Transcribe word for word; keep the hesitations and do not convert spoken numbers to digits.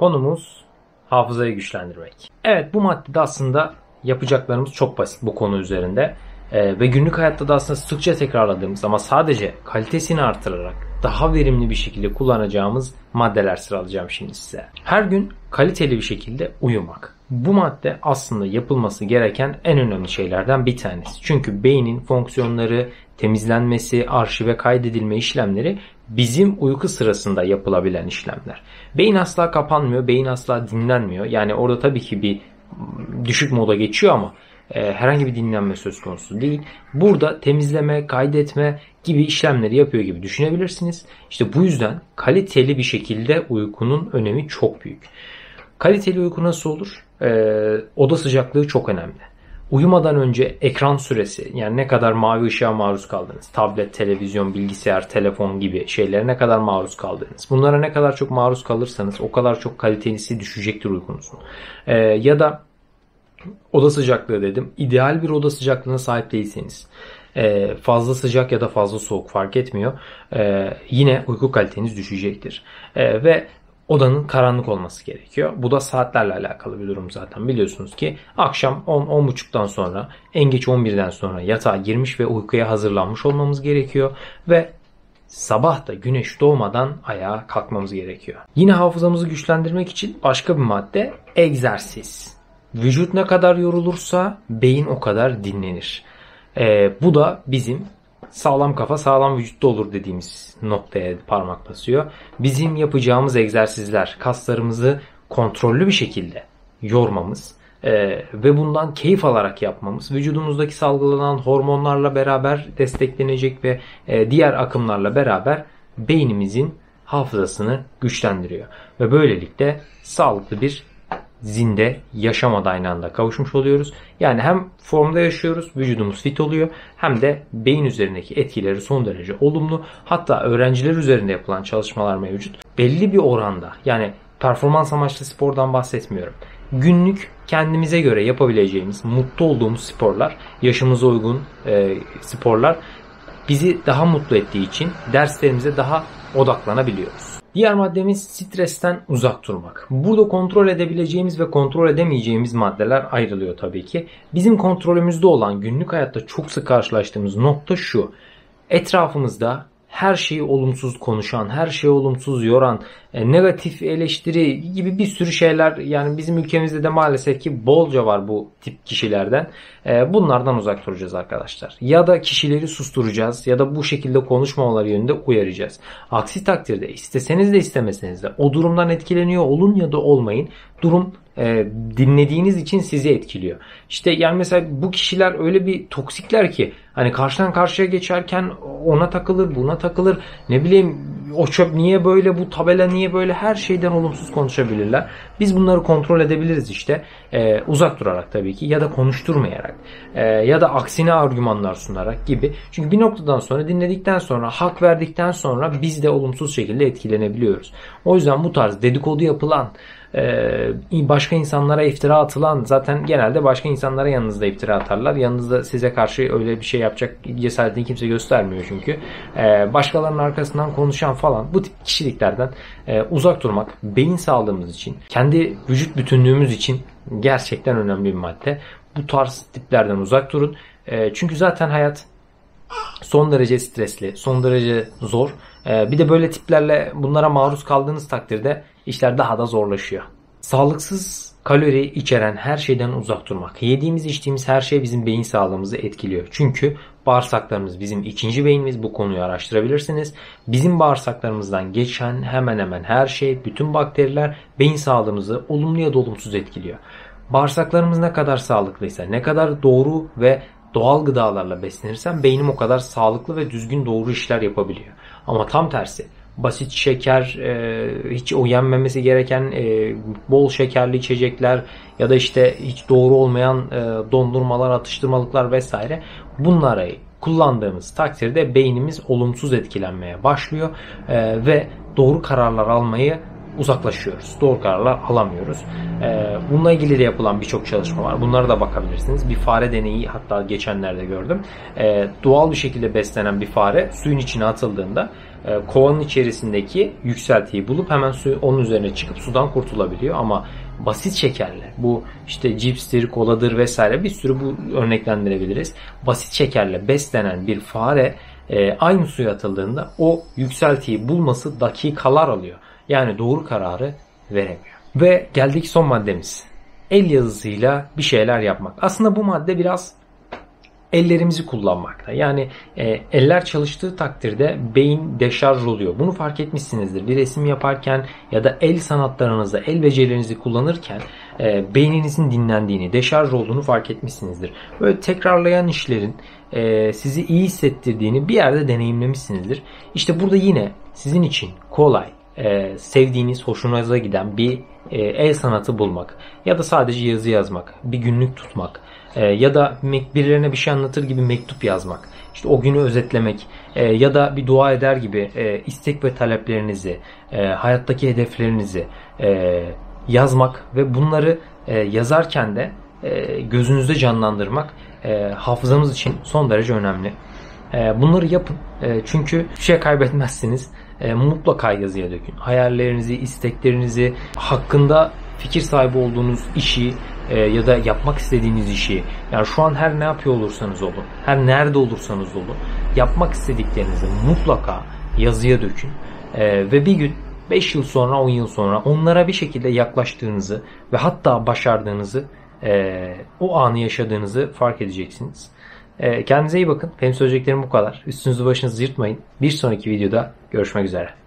Konumuz hafızayı güçlendirmek. Evet, bu maddede aslında yapacaklarımız çok basit bu konu üzerinde. Ee, ve günlük hayatta da aslında sıkça tekrarladığımız ama sadece kalitesini artırarak daha verimli bir şekilde kullanacağımız maddeler sıralayacağım şimdi size. Her gün kaliteli bir şekilde uyumak. Bu madde aslında yapılması gereken en önemli şeylerden bir tanesi. Çünkü beynin fonksiyonları, temizlenmesi, arşive kaydedilme işlemleri bizim uyku sırasında yapılabilen işlemler. Beyin asla kapanmıyor, beyin asla dinlenmiyor. Yani orada tabii ki bir düşük moda geçiyor ama herhangi bir dinlenme söz konusu değil. Burada temizleme, kaydetme gibi işlemleri yapıyor gibi düşünebilirsiniz. İşte bu yüzden kaliteli bir şekilde uykunun önemi çok büyük. Kaliteli uyku nasıl olur? Ee, oda sıcaklığı çok önemli. Uyumadan önce ekran süresi, yani ne kadar mavi ışığa maruz kaldınız, tablet, televizyon, bilgisayar, telefon gibi şeylere ne kadar maruz kaldınız, bunlara ne kadar çok maruz kalırsanız o kadar çok kalitesi düşecektir uykunuzun. Ee, ya da oda sıcaklığı dedim. İdeal bir oda sıcaklığına sahip değilseniz, Ee, fazla sıcak ya da fazla soğuk fark etmiyor, Ee, yine uyku kaliteniz düşecektir. Ee, ve odanın karanlık olması gerekiyor. Bu da saatlerle alakalı bir durum zaten. Biliyorsunuz ki akşam on on buçuktan sonra, en geç on birden sonra yatağa girmiş ve uykuya hazırlanmış olmamız gerekiyor. Ve sabah da güneş doğmadan ayağa kalkmamız gerekiyor. Yine hafızamızı güçlendirmek için başka bir madde egzersiz. Vücut ne kadar yorulursa beyin o kadar dinlenir. Ee, bu da bizim sağlam kafa sağlam vücutta olur dediğimiz noktaya parmak basıyor. Bizim yapacağımız egzersizler kaslarımızı kontrollü bir şekilde yormamız e, ve bundan keyif alarak yapmamız, vücudumuzdaki salgılanan hormonlarla beraber desteklenecek ve e, diğer akımlarla beraber beynimizin hafızasını güçlendiriyor. Ve böylelikle sağlıklı bir zinde yaşama da aynı anda kavuşmuş oluyoruz. Yani hem formda yaşıyoruz, vücudumuz fit oluyor, hem de beyin üzerindeki etkileri son derece olumlu. Hatta öğrenciler üzerinde yapılan çalışmalar mevcut. Belli bir oranda, yani performans amaçlı spordan bahsetmiyorum, günlük kendimize göre yapabileceğimiz, mutlu olduğumuz sporlar, yaşımıza uygun e, sporlar bizi daha mutlu ettiği için derslerimize daha odaklanabiliyoruz. Diğer maddemiz stresten uzak durmak. Burada kontrol edebileceğimiz ve kontrol edemeyeceğimiz maddeler ayrılıyor tabii ki. Bizim kontrolümüzde olan, günlük hayatta çok sık karşılaştığımız nokta şu: etrafımızda her şeyi olumsuz konuşan, her şeyi olumsuz yoran, negatif eleştiri gibi bir sürü şeyler, yani bizim ülkemizde de maalesef ki bolca var bu tip kişilerden. Bunlardan uzak duracağız arkadaşlar. Ya da kişileri susturacağız ya da bu şekilde konuşmamaları yönünde uyaracağız. Aksi takdirde isteseniz de istemeseniz de o durumdan etkileniyor olun ya da olmayın, durum dinlediğiniz için sizi etkiliyor. İşte yani mesela bu kişiler öyle bir toksikler ki hani karşıdan karşıya geçerken ona takılır, buna takılır, ne bileyim o çöp niye böyle, bu tabela niye böyle, her şeyden olumsuz konuşabilirler. Biz bunları kontrol edebiliriz işte ee, uzak durarak tabii ki, ya da konuşturmayarak ee, ya da aksine argümanlar sunarak gibi. Çünkü bir noktadan sonra, dinledikten sonra, hak verdikten sonra biz de olumsuz şekilde etkilenebiliyoruz. O yüzden bu tarz dedikodu yapılan, başka insanlara iftira atılan, zaten genelde başka insanlara yanınızda iftira atarlar. Yanınızda size karşı öyle bir şey yapacak cesaretini kimse göstermiyor çünkü. Başkalarının arkasından konuşan falan, bu tip kişiliklerden uzak durmak beyin sağlığımız için, kendi vücut bütünlüğümüz için gerçekten önemli bir madde. Bu tarz tiplerden uzak durun. Çünkü zaten hayat son derece stresli, son derece zor. Bir de böyle tiplerle, bunlara maruz kaldığınız takdirde işler daha da zorlaşıyor. Sağlıksız kalori içeren her şeyden uzak durmak. Yediğimiz, içtiğimiz her şey bizim beyin sağlığımızı etkiliyor. Çünkü bağırsaklarımız bizim ikinci beynimiz. Bu konuyu araştırabilirsiniz. Bizim bağırsaklarımızdan geçen hemen hemen her şey, bütün bakteriler beyin sağlığımızı olumlu ya da olumsuz etkiliyor. Bağırsaklarımız ne kadar sağlıklıysa, ne kadar doğru ve doğal gıdalarla beslenirsem beynim o kadar sağlıklı ve düzgün, doğru işler yapabiliyor. Ama tam tersi, basit şeker, e, hiç o yenmemesi gereken e, bol şekerli içecekler ya da işte hiç doğru olmayan e, dondurmalar, atıştırmalıklar vesaire, bunları kullandığımız takdirde beynimiz olumsuz etkilenmeye başlıyor e, ve doğru kararlar almayı uzaklaşıyoruz. Doğru kararlar alamıyoruz. Ee, bununla ilgili de yapılan birçok çalışma var. Bunlara da bakabilirsiniz. Bir fare deneyi hatta geçenlerde gördüm. Ee, doğal bir şekilde beslenen bir fare suyun içine atıldığında kovanın içerisindeki yükseltiyi bulup hemen su, onun üzerine çıkıp sudan kurtulabiliyor. Ama basit şekerle, bu işte cipstir, koladır vesaire, bir sürü bu örneklendirebiliriz. Basit şekerle beslenen bir fare e, aynı suya atıldığında o yükseltiyi bulması dakikalar alıyor. Yani doğru kararı veremiyor. Ve geldik son maddemiz. El yazısıyla bir şeyler yapmak. Aslında bu madde biraz ellerimizi kullanmakta. Yani e, eller çalıştığı takdirde beyin deşarj oluyor. Bunu fark etmişsinizdir. Bir resim yaparken ya da el sanatlarınızda, el becerilerinizi kullanırken e, beyninizin dinlendiğini, deşarj olduğunu fark etmişsinizdir. Böyle tekrarlayan işlerin e, sizi iyi hissettirdiğini bir yerde deneyimlemişsinizdir. İşte burada yine sizin için kolay, e, sevdiğiniz, hoşunuza giden bir e, el sanatı bulmak ya da sadece yazı yazmak, bir günlük tutmak, ya da birilerine bir şey anlatır gibi mektup yazmak, işte o günü özetlemek ya da bir dua eder gibi istek ve taleplerinizi, hayattaki hedeflerinizi yazmak ve bunları yazarken de gözünüzde canlandırmak hafızamız için son derece önemli. Bunları yapın çünkü bir şey kaybetmezsiniz. Mutlaka yazıya dökün. Hayallerinizi, isteklerinizi, hakkında fikir sahibi olduğunuz işi ya da yapmak istediğiniz işi, yani şu an her ne yapıyor olursanız olun, her nerede olursanız olun, yapmak istediklerinizi mutlaka yazıya dökün ee, ve bir gün beş yıl sonra, on yıl sonra onlara bir şekilde yaklaştığınızı ve hatta başardığınızı, e, o anı yaşadığınızı fark edeceksiniz. E, kendinize iyi bakın. Benim söyleyeceklerim bu kadar. Üstünüzü başınızı yırtmayın. Bir sonraki videoda görüşmek üzere.